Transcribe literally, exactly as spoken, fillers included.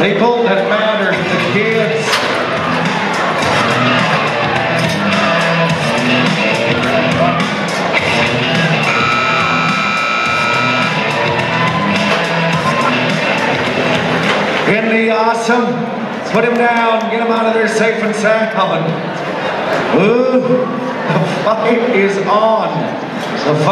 people that matter to the kids. Isn't he awesome? Let's put him down, get him out of there safe and sound. Ooh, the fight is on. The fight